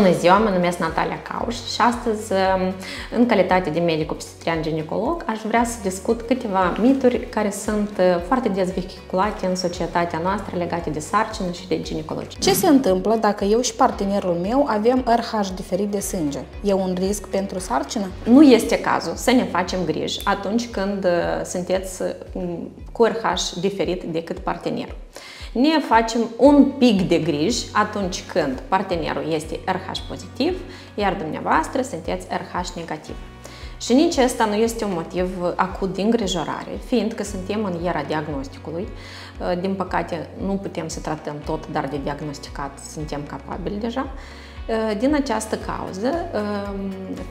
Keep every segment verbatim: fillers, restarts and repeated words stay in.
Bună ziua, mă numesc Natalia Cauș și astăzi, în calitate de medic-obstetrian ginecolog, aș vrea să discut câteva mituri care sunt foarte dezvehiculate în societatea noastră legate de sarcină și de ginecologie. Ce se întâmplă dacă eu și partenerul meu avem R H diferit de sânge? E un risc pentru sarcină? Nu este cazul să ne facem griji atunci când sunteți cu R H diferit decât partenerul. Ne facem un pic de griji atunci când partenerul este R H pozitiv, iar dumneavoastră sunteți R H negativ. Și nici asta nu este un motiv acut de îngrijorare, fiindcă suntem în era diagnosticului. Din păcate, nu putem să tratăm tot, dar de diagnosticat suntem capabili deja. Din această cauză,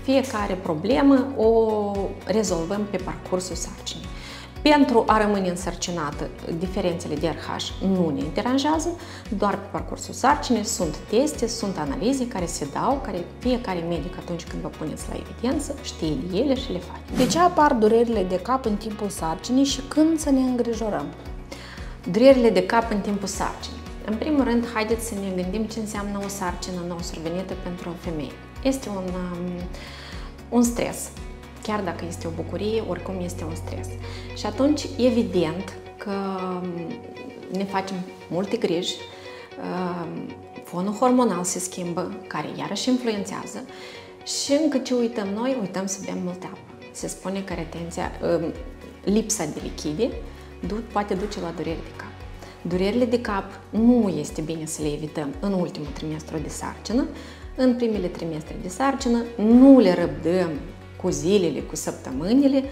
fiecare problemă o rezolvăm pe parcursul sarcinii. Pentru a rămâne însărcinată, diferențele de R H nu ne deranjează, doar pe parcursul sarcinii sunt teste, sunt analize care se dau, care fiecare medic atunci când vă puneți la evidență știe de ele și le face. De ce apar durerile de cap în timpul sarcinii și când să ne îngrijorăm? Durerile de cap în timpul sarcinii. În primul rând, haideți să ne gândim ce înseamnă o sarcină nou survenită pentru o femeie. Este un, un stres. Chiar dacă este o bucurie, oricum este un stres. Și atunci, evident că ne facem multe griji, fonul hormonal se schimbă, care iarăși influențează, și încă ce uităm noi, uităm să bem multă apă. Se spune că retenția, lipsa de lichide poate duce la dureri de cap. Durerile de cap nu este bine să le evităm în ultimul trimestru de sarcină. În primele trimestre de sarcină nu le răbdăm cu zilele, cu săptămânile.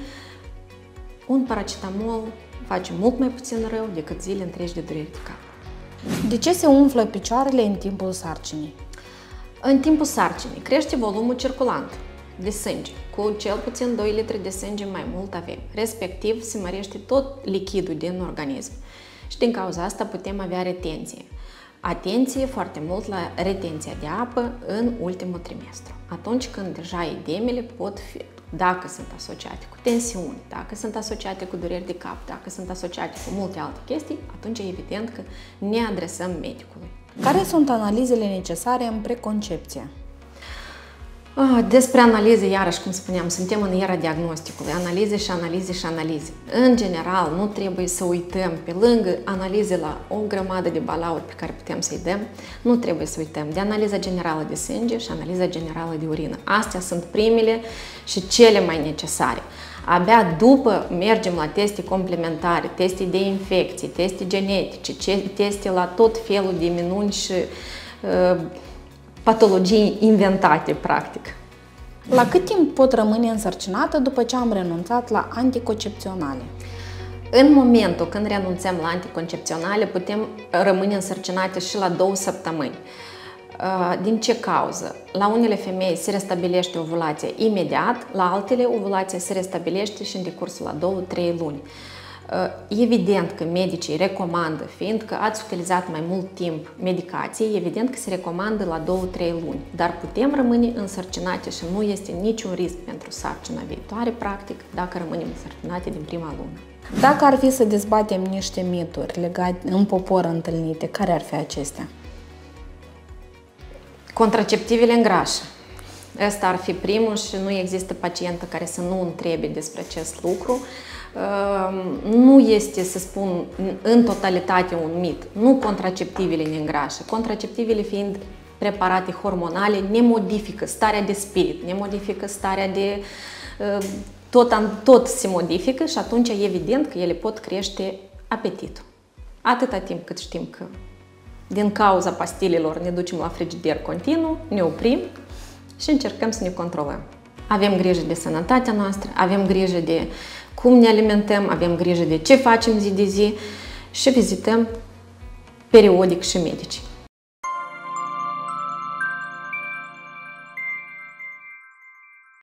Un paracetamol face mult mai puțin rău decât zile întregi de dureri de cap. De ce se umflă picioarele în timpul sarcinii? În timpul sarcinii crește volumul circulant de sânge. Cu cel puțin doi litri de sânge mai mult avem. Respectiv, se mărește tot lichidul din organism. Și din cauza asta putem avea retenție. Atenție foarte mult la retenția de apă în ultimul trimestru. Atunci când deja edemele pot fi, dacă sunt asociate cu tensiuni, dacă sunt asociate cu dureri de cap, dacă sunt asociate cu multe alte chestii, atunci e evident că ne adresăm medicului. Care sunt analizele necesare în preconcepție? Despre analize, iarăși, cum spuneam, suntem în era diagnosticului, analize și analize și analize. În general, nu trebuie să uităm, pe lângă analize la o grămadă de balauri pe care putem să-i dăm, nu trebuie să uităm de analiza generală de sânge și analiza generală de urină. Astea sunt primele și cele mai necesare. Abia după mergem la teste complementare, teste de infecții, teste genetice, teste la tot felul de minuni și uh, patologii inventate, practic. La cât timp pot rămâne însărcinată după ce am renunțat la anticoncepționale? În momentul când renunțăm la anticoncepționale, putem rămâne însărcinate și la două săptămâni. Din ce cauză? La unele femei se restabilește ovulația imediat, la altele ovulația se restabilește și în decursul la două-trei luni. Evident că medicii recomandă, fiindcă ați utilizat mai mult timp medicație, evident că se recomandă la două-trei luni, dar putem rămâne însărcinate și nu este niciun risc pentru sarcina viitoare, practic, dacă rămânem însărcinate din prima lună. Dacă ar fi să dezbatem niște mituri legate în popor întâlnite, care ar fi acestea? Contraceptivele în grașă. Ăsta ar fi primul și nu există pacientă care să nu întrebe despre acest lucru. Nu este, să spun, în totalitate un mit. Nu contraceptivele ne îngrașă. Contraceptivele fiind preparate hormonale ne modifică starea de spirit, ne modifică starea de... Tot, tot se modifică și atunci evident că ele pot crește apetitul. Atâta timp cât știm că din cauza pastilelor ne ducem la frigider continuu, ne oprim și încercăm să ne controlăm. Avem grijă de sănătatea noastră, avem grijă de cum ne alimentăm, avem grijă de ce facem zi de zi și vizităm periodic și medici.